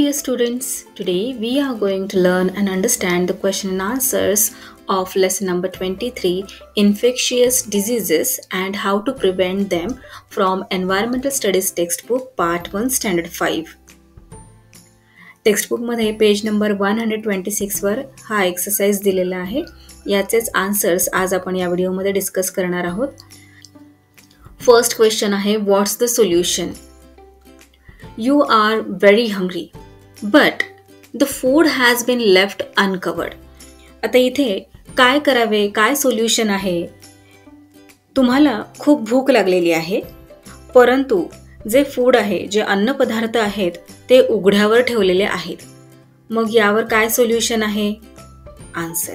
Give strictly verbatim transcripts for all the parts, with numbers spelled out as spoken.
dear students, today we are going to learn and understand the question and answers of lesson number twenty-three, Infectious Diseases and How to Prevent Them from Environmental Studies Textbook Part one Standard five. Textbook मध्ये page number one hundred twenty-six वर हा exercise दिलेला आहे. याचेच answers आज आपण या video मध्ये discuss करणार आहोत. First question आहे, what's the solution? You are very hungry, but the food has been left uncovered. आता इथे काय करावे, काय सोल्यूशन आहे? तुम्हाला खूप भूक लागलेली आहे, परंतु जे फूड आहे, जे अन्न पदार्थ आहेत ते उघड्यावर ठेवलेले आहेत. मग यावर काय सोल्यूशन आहे? Answer,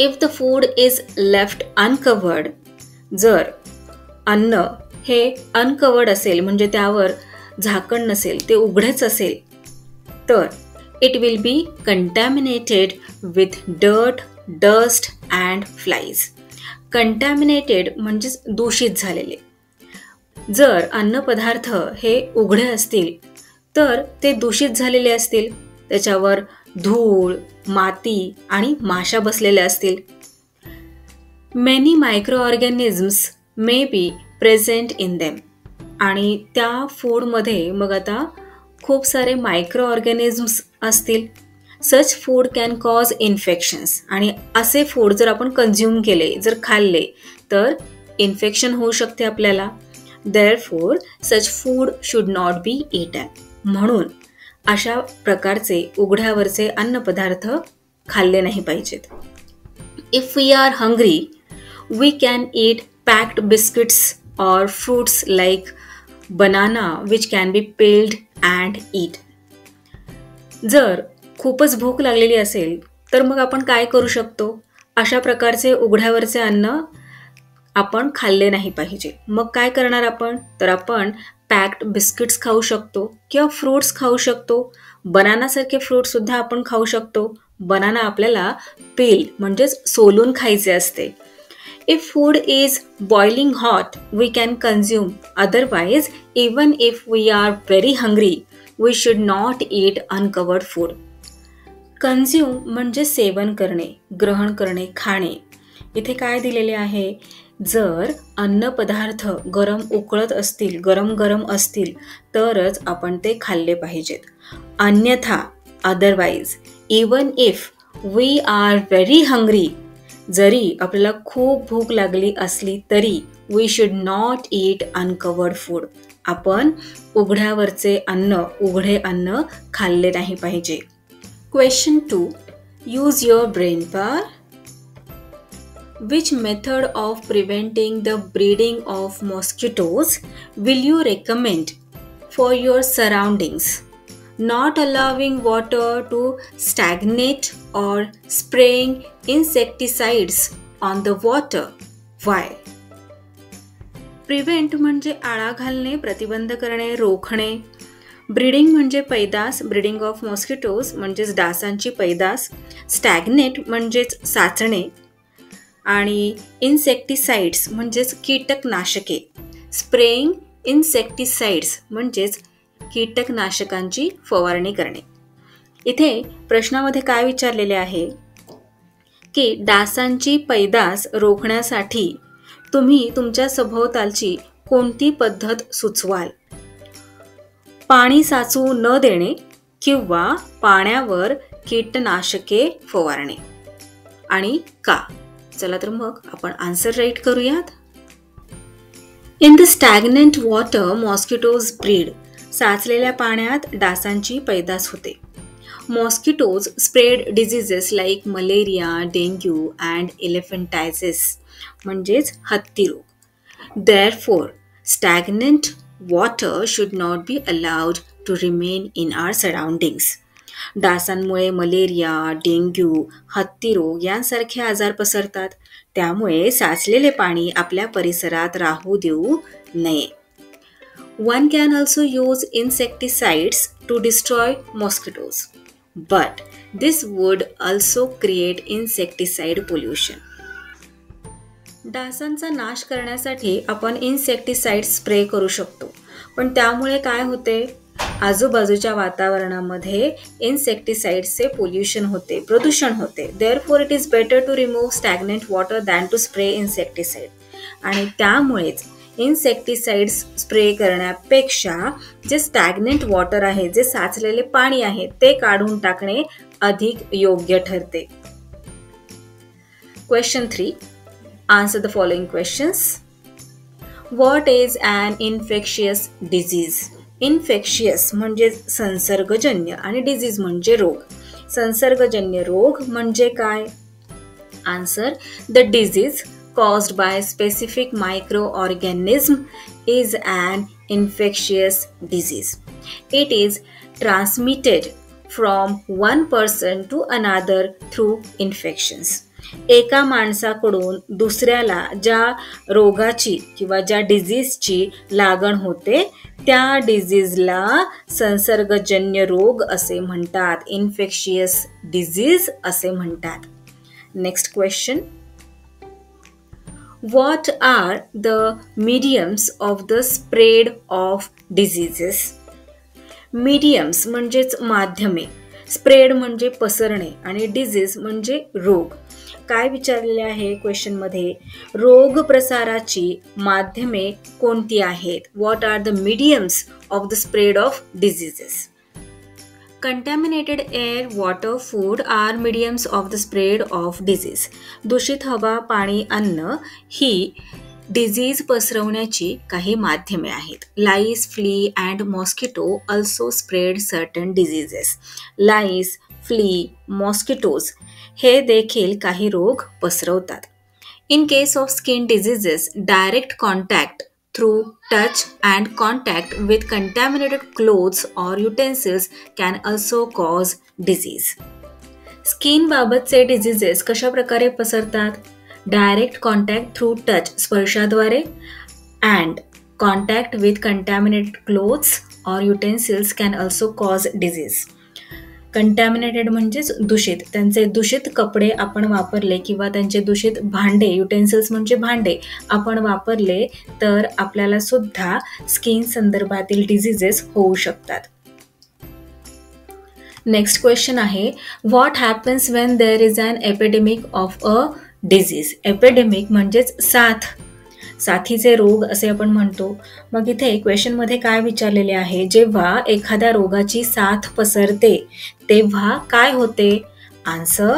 if the food is left uncovered, जर अन्न हे अनकवर्ड असेल म्हणजे त्यावर झाकण नसेल, ते उघडेच असेल, तर it will be contaminated with dirt, dust and flies. Contaminated म्हणजे दूषित झालेले. जर अन्न पदार्थ हे उघडे असतील तर ते दूषित झालेले असतील, त्याच्यावर धूळ, माती आणि माशा बसलेले असतील. Many microorganisms may be present in them. आणि त्या फूड मध्ये मग आता खूप सारे मायक्रो ऑर्गॅनिझम्स असतील. Such food can cause infections. आणि असे फूड जर आपण कंझ्युम केले, जर खाल्ले, तर इन्फेक्शन होऊ शकते आपल्याला. Therefore such food should not be eaten. म्हणून अशा प्रकारचे उघड्यावरचे अन्न पदार्थ खाल्ले नाही पाहिजेत. If we are hungry we can eat packed biscuits or fruits like banana which can be peeled and eat. जर खूपच भूक लागलेली असेल तर मग आपण काय करू शकतो? अशा प्रकारचे उघड्यावरचे अन्न आपण खाल्ले नाही पाहिजे. मग काय करणार आपण? तर आपण पॅक्ड बिस्किट्स खाऊ शकतो किंवा फ्रूट्स खाऊ शकतो. बनानासारखे फ्रूट्स सुद्धा आपण खाऊ शकतो. बनाना आपल्याला पील म्हणजेच सोलून खायचे असते. If food is boiling hot, we can consume. Otherwise, even if we are very hungry, we should not eat uncovered food. Consume म्हणजे सेवन करणे, ग्रहण करणे, खाणे. इथे काय दिलेले आहे? जर अन्न पदार्थ गरम उकळत असतील, गरम गरम असतील, तरच आपण ते खाल्ले पाहिजेत. अन्यथा, otherwise, even if we are very hungry, जरी आपल्याला खूप भूक लागली असली तरी we should not eat uncovered food. आपण उघड्यावरचे अन्न, उघडे अन्न खाल्ले नाही पाहिजे. Question two, use your brain power. Which method of preventing the breeding of mosquitoes will you recommend for your surroundings? Not allowing water to stagnate or spraying insecticides on the water. Why? Prevent म्हणजे आळा घालणे, प्रतिबंध करणे, रोखणे. Breeding म्हणजे पैदास, breeding of mosquitoes म्हणजेच डासांची पैदास. Stagnate म्हणजेच साचणे. आणि insecticides म्हणजेच कीटकनाशके. Spraying insecticides म्हणजेच कीटकनाशकांची फवारणी करणे. इथे प्रश्नामध्ये काय विचारलेले आहे की डासांची पैदास रोखण्यासाठी तुम्ही तुमच्या सभोवतालची कोणती पद्धत सुचवाल? पाणी साचू न देणे किंवा पाण्यावर कीटनाशके फवारणे. आणि का? चला तर मग आपण आन्सर राईट करूयात. In the stagnant water mosquitoes breed. साचलेल्या पाण्यात डासांची पैदास होते. Mosquitoes spread diseases like malaria, dengue and elephantiasis म्हणजेच हत्ती रोग. Therefore stagnant water should not be allowed to remain in our surroundings. डासांमुळे मलेरिया, डेंग्यू, हत्ती रोग यांसारखे आजार पसरतात. त्यामुळे साचलेले पाणी आपल्या परिसरात राहू देऊ नये. One can also use insecticides to destroy mosquitoes, but this would also create insecticide pollution. डासांचा नाश करण्यासाठी आपण insecticides spray करू शकतो, पण त्यामुळे काय होते? आजूबाजूच्या वातावरणामध्ये इन्सेक्टिसाइड्सचे पोल्यूशन होते, प्रदूषण होते. Therefore it is better to remove stagnant water than to spray insecticide. आणि त्यामुळेच इन्सेक्टिसाइड्स स्प्रे करण्यापेक्षा जे स्टॅग्नंट वॉटर आहे, जे साचलेले पाणी आहे, ते काढून टाकणे अधिक योग्य ठरते. Question three. Answer the following questions. What is an infectious disease? Infectious म्हणजे संसर्गजन्य आणि डिझीज म्हणजे रोग. संसर्गजन्य रोग म्हणजे काय? Answer, the disease caused by a specific microorganism is an infectious disease. It is transmitted from one person to another through infections. एका माणसाकडून दुसऱ्याला ज्या रोगाची किंवा ज्या डिझीजची लागण होते त्या डिझीजला संसर्गजन्य रोग असे म्हणतात. इन्फेक्शियस डिझीज असे म्हणतात. Next question. What are the mediums of the spread of diseases? Mediums म्हणजेच माध्यमे, स्प्रेड म्हणजे पसरणे आणि डिझीज म्हणजे रोग. काय विचारलेले आहे क्वेश्चनमध्ये? रोग प्रसाराची माध्यमे कोणती आहेत? What are the mediums of the spread of diseases? Contaminated air, water, food are mediums of the spread of disease. दूषित हवा, पाणी, अन्न ही डिझीज पसरवण्याची काही माध्यमे आहेत. Lice, flea and mosquito also spread certain diseases. Lice, flea, mosquitoes हे देखील काही रोग पसरवतात. In case of skin diseases, direct contact through touch and contact with contaminated clothes or utensils can also cause disease. Skin बाबतचे diseases कशा प्रकारे पसरतात? Direct contact through touch, स्पर्शाद्वारे, and contact with contaminated clothes or utensils can also cause disease. Contaminated म्हणजेच दूषित. त्यांचे दूषित कपडे आपण वापरले किंवा त्यांचे दूषित भांडे, युटेन्सिल्स म्हणजे भांडे आपण वापरले तर आपल्याला सुद्धा स्किन संदर्भातील डिझीजेस होऊ शकतात. नेक्स्ट क्वेश्चन आहे. What happens when there is an epidemic of a disease? Epidemic म्हणजेच साथ, साथीचे रोग असे आपण म्हणतो. मग इथे क्वेश्चनमध्ये काय विचारलेले आहे? जेव्हा एखाद्या रोगाची साथ पसरते तेव्हा काय होते? Answer,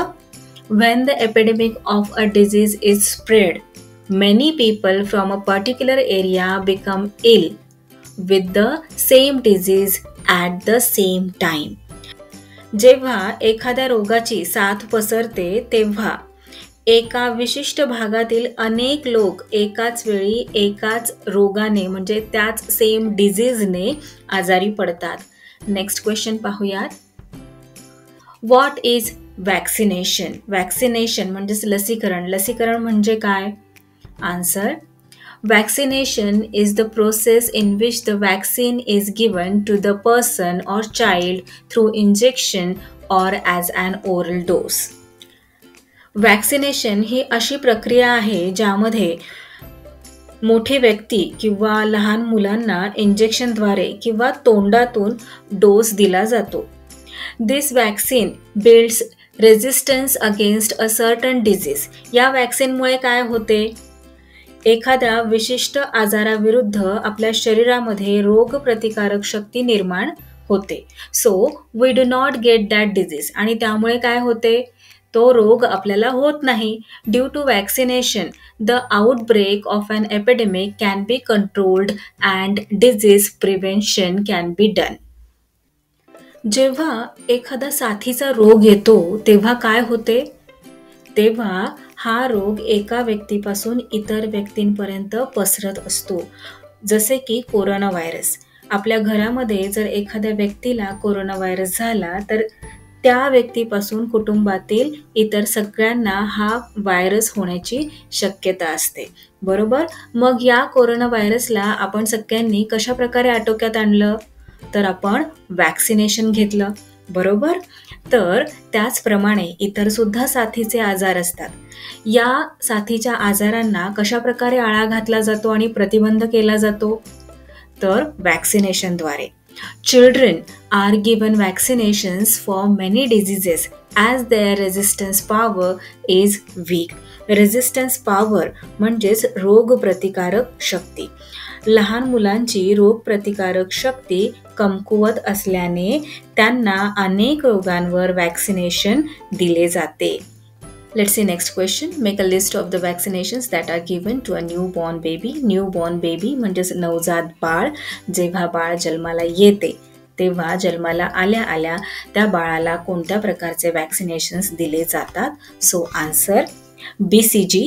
when the epidemic of a disease is spread many people from a particular area become ill with the same disease at the same time. जेव्हा एखाद्या रोगाची साथ पसरते तेव्हा एका विशिष्ट भागातील अनेक लोक एकाच वेळी एकाच रोगाने म्हणजे त्याच सेम डिझीजने आजारी पडतात. नेक्स्ट क्वेश्चन पाहूयात. What is vaccination? वॅक्सिनेशन म्हणजेच लसीकरण. लसीकरण म्हणजे काय? Answer, vaccination is the process in which the vaccine is given to the person or child through injection or as an oral dose. Vaccination ही अशी प्रक्रिया आहे ज्यामध्ये मोठी व्यक्ती किंवा लहान मुलांना इंजेक्शनद्वारे किंवा तोंडातून डोस दिला जातो. This vaccine builds resistance against a certain disease. या वॅक्सिनमुळे काय होते? एखाद्या विशिष्ट आजाराविरुद्ध आपल्या शरीरामध्ये रोगप्रतिकारक शक्ती निर्माण होते. So we do not get that disease. आणि त्यामुळे काय होते? तो रोग आपल्याला होत नाही. Due to vaccination the outbreak of an epidemic can be controlled and disease prevention can be done. जेव्हा एखादा साथीचा रोग येतो तेव्हा काय होते? तेव्हा हा रोग एका व्यक्तीपासून इतर व्यक्तींपर्यंत पसरत असतो. जसे की कोरोना व्हायरस. आपल्या घरामध्ये जर एखाद्या व्यक्तीला कोरोना व्हायरस झाला तर त्या व्यक्तीपासून कुटुंबातील इतर सगळ्यांना हा व्हायरस होण्याची शक्यता असते, बरोबर? मग या कोरोना व्हायरसला आपण सगळ्यांनी कशा प्रकारे आटोक्यात आणलं? तर आपण वॅक्सिनेशन घेतलं, बरोबर? तर त्याचप्रमाणे इतरसुद्धा साथीचे आजार असतात. या साथीच्या आजारांना कशा प्रकारे आळा घातला जातो आणि प्रतिबंध केला जातो? तर वॅक्सिनेशनद्वारे. Children are given vaccinations for many diseases as their resistance power is weak. Resistance power म्हणजेच रोग प्रतिकारक शक्ती. लहान मुलांची रोग प्रतिकारक शक्ती कमकुवत असल्याने त्यांना अनेक रोगांवर वैक्सीनेशन दिले जाते. Let's see next question. Make a list of the vaccinations that are given to a newborn baby. Newborn baby म्हणजेच नवजात बाळ. जेव्हा बाळ जन्माला येते तेव्हा जन्माला आल्या आल्या त्या बाळाला कोणत्या प्रकारचे वैक्सीनेशन्स दिले जातात? So answer B C G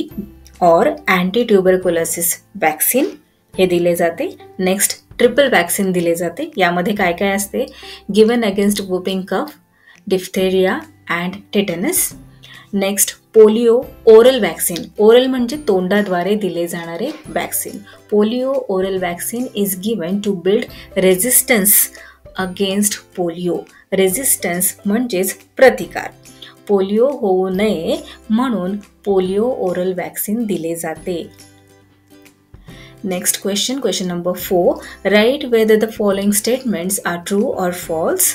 or anti tuberculosis vaccine हे दिले जाते. नेक्स्ट ट्रिपल वैक्सीन दिले जाते. यामध्ये काय काय असते? Given against whooping cough, diphtheria and tetanus. Next polio oral vaccine. Oral म्हणजे तोंडाद्वारे दिले जाणारे vaccine. Polio oral vaccine is given to build resistance against polio. Resistance म्हणजेच प्रतिकार. पोलिओ होऊ नये म्हणून पोलिओ ओरल वैक्सीन दिले जाते. Next question, question number four. Write whether the following statements are true or false.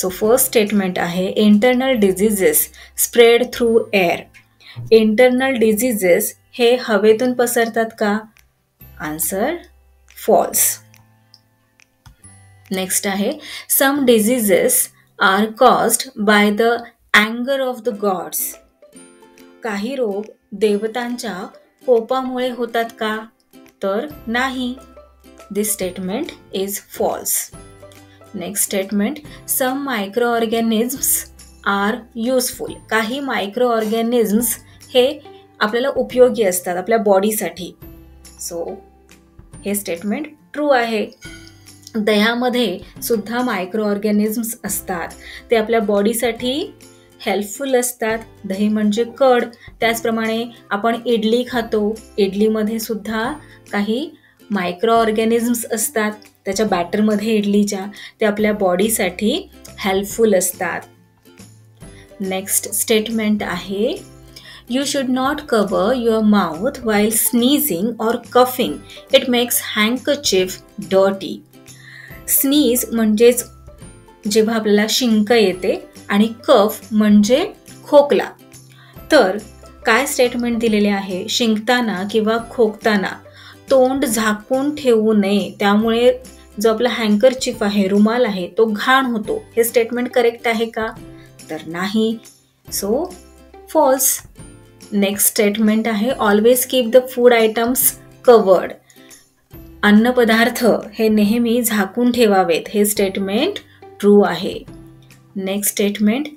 So first statement आहे internal diseases spread through air. Internal diseases हे हवेतून पसरतात का? Answer false. Next आहे some diseases are caused by the anger of the gods. काही रोग देवतांच्या कोपामुळे होतात का? तर नाही. This statement is false. Next statement, some microorganisms are useful. काही microorganisms हे आपल्याला उपयोगी असतात आपल्या बॉडीसाठी. सो हे स्टेटमेंट ट्रू आहे. दह्यामध्ये सुद्धा मायक्रोऑर्गॅनिझम्स असतात. ते आपल्या बॉडीसाठी हेल्पफुल असतात. दही म्हणजे कड. त्याचप्रमाणे आपण इडली खातो. इडलीमध्ये सुद्धा काही मायक्रोऑर्गॅनिझम्स असतात. त्याच्या बॅटरमध्ये इडलीच्या ते आपल्या बॉडीसाठी हेल्पफुल असतात. नेक्स्ट स्टेटमेंट आहे you should not cover your mouth while sneezing और कफिंग. इट मेक्स हँकरचीफ डॉटी. स्नीज म्हणजेच जेव्हा आपल्याला शिंक येते आणि कफ म्हणजे खोकला. तर काय स्टेटमेंट दिलेले आहे? शिंकताना किंवा खोकताना तोंड झाकून ठेवू नये. त्यामुळे जो आपला हँकरचीफ आहे रुमाल आहे तो घाण होतो. हे स्टेटमेंट करेक्ट आहे का? तर नाही. So false. नेक्स्ट स्टेटमेंट आहे always keep the food items covered. अन्नपदार्थ हे नेहमी झाकून ठेवावेत. हे स्टेटमेंट ट्रू आहे. Next statement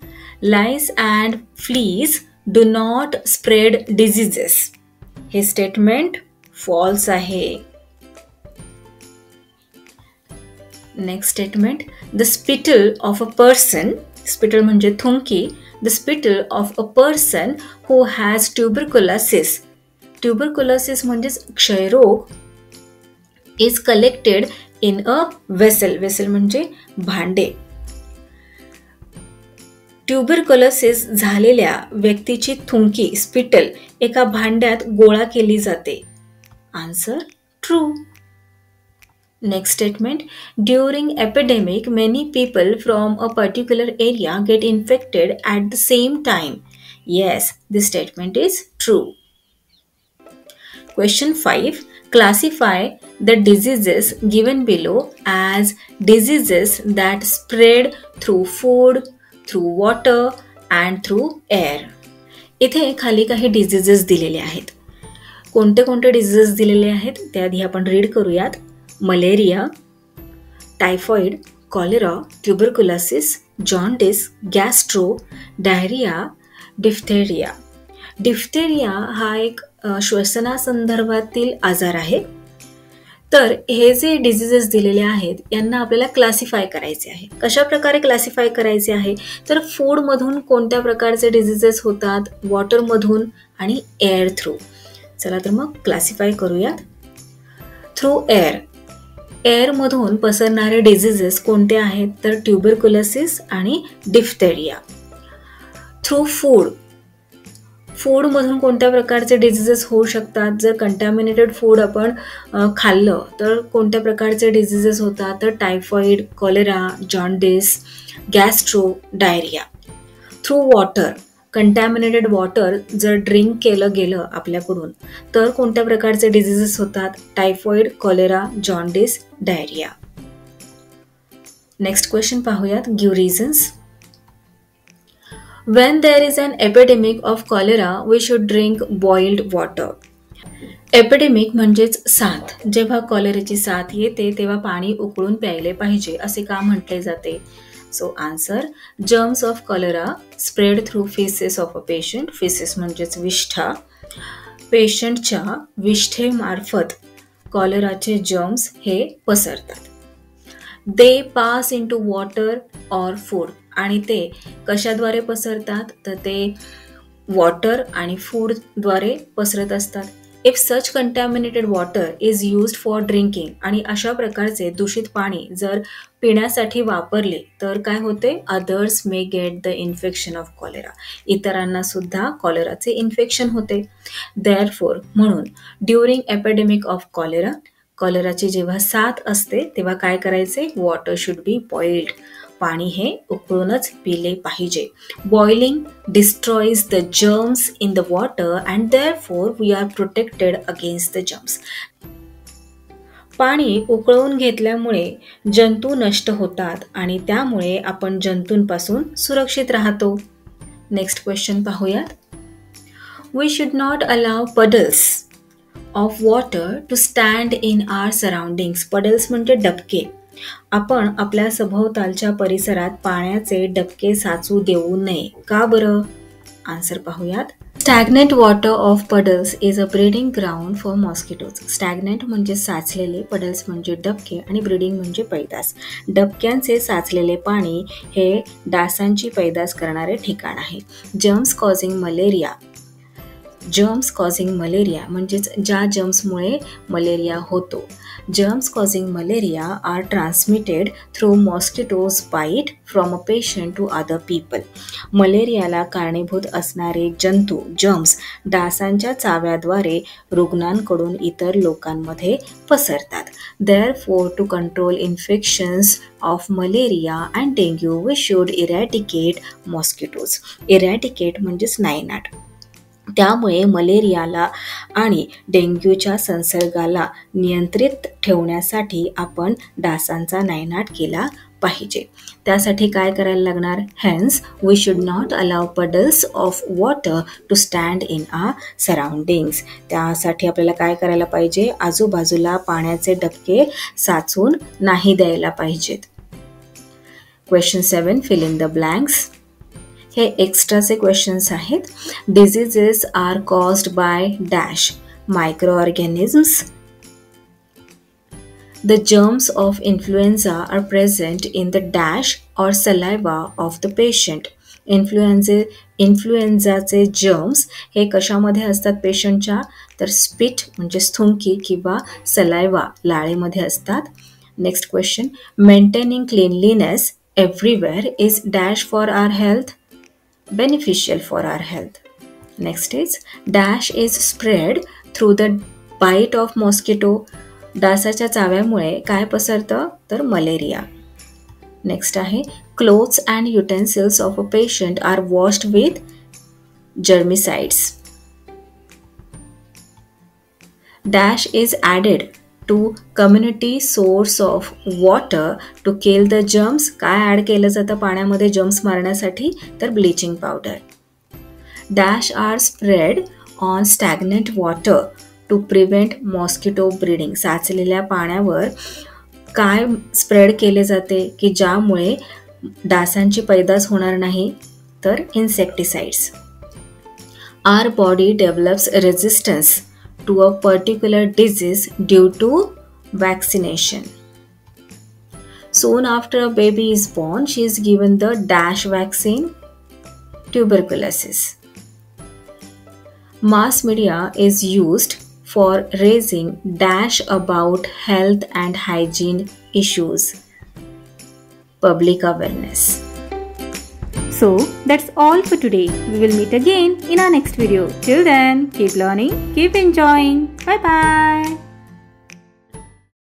lice and fleas do not spread diseases. हे स्टेटमेंट फॉल्स आहे. Next statement the spittle of a person. Spittle म्हणजे थुंकी. The spittle of a person who has tuberculosis. Tuberculosis म्हणजेच क्षयरोग is collected in a vessel. Vessel म्हणजे भांडे. Tuberculosis झालेल्या व्यक्तीची थुंकी स्पिटल एका भांड्यात गोळा केली जाते. Answer true. Next statement, during epidemic many people from a particular area get infected at the same time. Yes, this statement is true. Question five, classify the diseases given below as diseases that spread through food, through water and through air. इथे खाली काही diseases दिलेले आहेत. कोणते कोणते diseases दिलेले आहेत त्याआधी आपण रीड करूयात. Malaria, typhoid, cholera, tuberculosis, jaundice, gastro, diarrhoea, diphtheria. Diphtheria हा एक श्वसनासंदर्भातील आजार आहे. तर हे जे डिझीजेस दिलेले आहेत यांना आपल्याला क्लासिफाय करायचे आहे. कशा प्रकारे क्लासिफाय करायचे आहे? तर फूडमधून कोणत्या प्रकारचे डिझीजेस होतात, वॉटरमधून आणि एअर थ्रू. चला तर मग क्लासिफाय करूयात. थ्रू एअर, एअरमधून पसरणारे डिझिजेस कोणते आहेत? तर ट्यूबरकुलोसिस आणि डिप्थेरिया. थ्रू फूड, फूडमधून कोणत्या प्रकारचे डिझिजेस होऊ शकतात. जर कंटॅमिनेटेड फूड आपण खाल्लं तर कोणत्या प्रकारचे डिझिजेस होतात, तर typhoid, cholera, jaundice, gastro, diarrhoea. Through water, contaminated water जर ड्रिंक केलं गेलं आपल्याकडून तर कोणत्या प्रकारचे डिझिजेस होतात, typhoid, cholera, jaundice, diarrhoea. Next question पाहूयात, give reasons. When there is an epidemic of cholera, we should drink boiled water. Epidemic म्हणजेच साथ. जेव्हा कॉलेराची साथ येते तेव्हा पाणी उकळून प्यायले पाहिजे असे का म्हटले जाते? So answer, germs of cholera spread through feces of a patient. feces म्हणजेच विष्ठा. पेशंटच्या विष्ठेमार्फत कॉलेराचे germs हे पसरतात. They pass into water or food. आणि ते कशाद्वारे पसरतात, तर ते वॉटर आणि फूडद्वारे पसरत असतात. If such contaminated water is used for drinking, आणि अशा प्रकारचे दूषित पाणी जर पिण्यासाठी वापरले तर काय होते, others may get the infection of cholera. इतरांना सुद्धा कॉलेराचे इन्फेक्शन होते. देअरफॉर म्हणून ड्युरिंग एपिडेमिक ऑफ कॉलेरा, कॉलेराची जेव्हा साथ असते तेव्हा काय करायचे, वॉटर शुड बी बॉइल्ड. पाणी हे उकळूनच पिले पाहिजे. Boiling destroys the germs in the water and therefore we are protected against the germs. पाणी उकळवून घेतल्यामुळे जंतू नष्ट होतात आणि त्यामुळे आपण जंतूंपासून सुरक्षित राहतो. नेक्स्ट क्वेश्चन पाहूयात, we should not allow puddles of water to stand in our surroundings. Puddles म्हणजे डबके. आपण आपल्या सभोवतालच्या परिसरात पाण्याचे डबके साचू देऊ नये. का बरं? आन्सर पाहूयात, stagnant water of puddles is a breeding ground for mosquitoes. Stagnant म्हणजे साचलेले, पडल्स म्हणजे डबके आणि ब्रीडिंग म्हणजे पैदास. डबक्यांचे साचलेले पाणी हे डासांची पैदास करणारे ठिकाण आहे. Germs causing malaria. Germs causing malaria म्हणजेच ज्या जर्म्समुळे मलेरिया होतो. Germs causing malaria are transmitted through mosquitoes bite from a patient to other people. मलेरियाला कारणीभूत असणारे जंतू जर्म्स डासांच्या चाव्याद्वारे रुग्णांकडून इतर लोकांमध्ये पसरतात. Therefore to control infections of malaria and dengue we should eradicate mosquitoes. Eradicate म्हणजेच नायनाट. त्यामुळे मलेरियाला आणि डेंग्यूच्या संसर्गाला नियंत्रित ठेवण्यासाठी आपण डासांचा नायनाट केला पाहिजे. त्यासाठी काय करायला लागणार, hence we should not allow puddles of water to stand in our surroundings. त्यासाठी आपल्याला काय करायला पाहिजे, आजूबाजूला पाण्याचे डबके साचून नाही द्यायला पाहिजेत. Question seven, fill in the blanks. हे एक्स्ट्राचे क्वेश्चन्स आहेत. Diseases are caused by dash micro organisms. The germs of influenza are present in the dash or saliva of the patient. इन्फ्लुएंझे इन्फ्लुएंझाचे जर्म्स हे कशामध्ये असतात पेशंटच्या, तर स्पिट म्हणजे थुंकी किंवा सलायवा लाळेमध्ये असतात. Next question, maintaining cleanliness everywhere is dash for our health beneficial for our health. Next is dash is spread through the bite of mosquito. डासाच्या चाव्यामुळे काय पसरतं, तर मलेरिया. Next आहे clothes and utensils of a patient are washed with germicides. Dash is added to community source of water to kill the germs. काय add केलं जातं पाण्यामध्ये जर्म्स मारण्यासाठी, तर bleaching powder. Dash R spread on stagnant water to prevent mosquito breeding. साचलेल्या पाण्यावर काय spread केले जाते की ज्यामुळे डासांची पैदास होणार नाही, तर insecticides. R body develops resistance to a particular disease due to vaccination. Soon after a baby is born, she is given the dash vaccine, tuberculosis. Mass media is used for raising dash about health and hygiene issues. Public awareness. So that's all for today. We will meet again in our next video. Till then, keep learning, keep enjoying. Bye bye.